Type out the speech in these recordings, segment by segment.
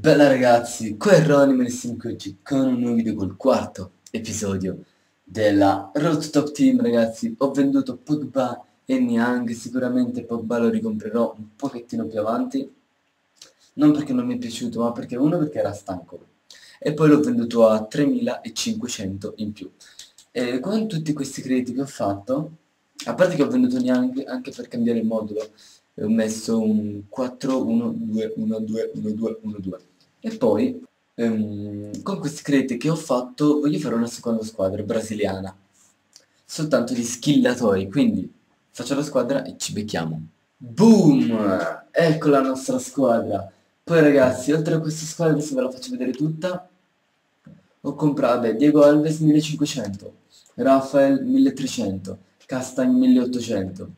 Bella ragazzi, qua è Ronny Man e siamo qui oggi con un nuovo video col quarto episodio della RoadToTopTeam. Ragazzi, ho venduto Pogba e Niang, sicuramente Pogba lo ricomprerò un pochettino più avanti, non perché non mi è piaciuto, ma perché perché era stanco, e poi l'ho venduto a 3500 in più. E con tutti questi crediti che ho fatto, a parte che ho venduto Niang anche per cambiare il modulo, ho messo un 4-1-2-1-2-1-2-1-2. E poi con questi crediti che ho fatto voglio fare una seconda squadra brasiliana, soltanto di skillatori, quindi faccio la squadra e ci becchiamo. Boom! Ecco la nostra squadra. Poi ragazzi, oltre a questa squadra, adesso ve la faccio vedere tutta. Ho comprato, beh, Diego Alves 1500, Rafael 1300, Kastain 1800,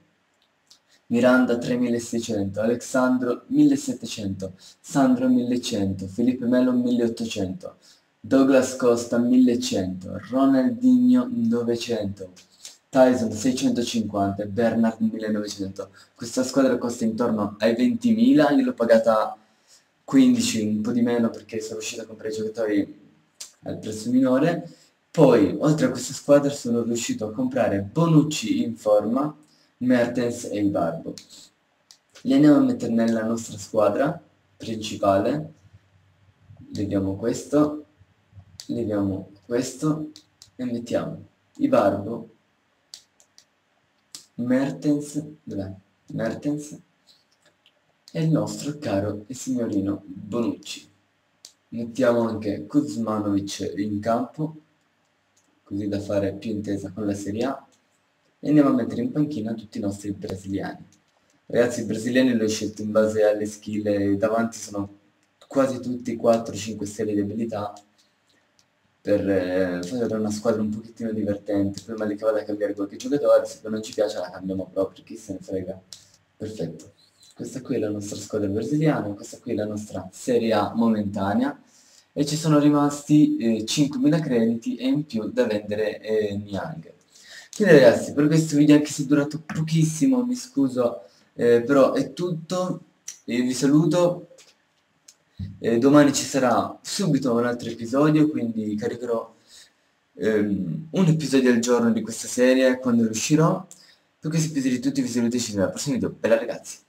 Miranda 3600, Alexandro 1700, Sandro 1100, Felipe Melo 1800, Douglas Costa 1100, Ronaldinho 900, Tyson 650, Bernard 1900. Questa squadra costa intorno ai 20.000, io l'ho pagata 15, un po' di meno perché sono riuscito a comprare i giocatori al prezzo minore. Poi oltre a questa squadra sono riuscito a comprare Bonucci in forma, Mertens e Ibarbo. Li andiamo a mettere nella nostra squadra principale. Leviamo questo, leviamo questo e mettiamo Ibarbo, Mertens, dov'è? Mertens e il nostro caro e signorino Bonucci. Mettiamo anche Kuzmanovic in campo, così da fare più intesa con la Serie A, e andiamo a mettere in panchina tutti i nostri brasiliani. Ragazzi, i brasiliani li ho scelti in base alle skill, e davanti sono quasi tutti 4-5 serie di abilità per fare una squadra un pochettino divertente. Prima di che vada a cambiare qualche giocatore, se non ci piace la cambiamo proprio, chi se ne frega. Perfetto. Questa qui è la nostra squadra brasiliana, questa qui è la nostra Serie A momentanea, e ci sono rimasti 5.000 crediti e in più da vendere Niang. Quindi ragazzi, per questo video, anche se è durato pochissimo, mi scuso, però è tutto, vi saluto, domani ci sarà subito un altro episodio, quindi caricherò un episodio al giorno di questa serie quando riuscirò. Per questi episodi di tutti vi saluto e ci vediamo al prossimo video. Bella ragazzi!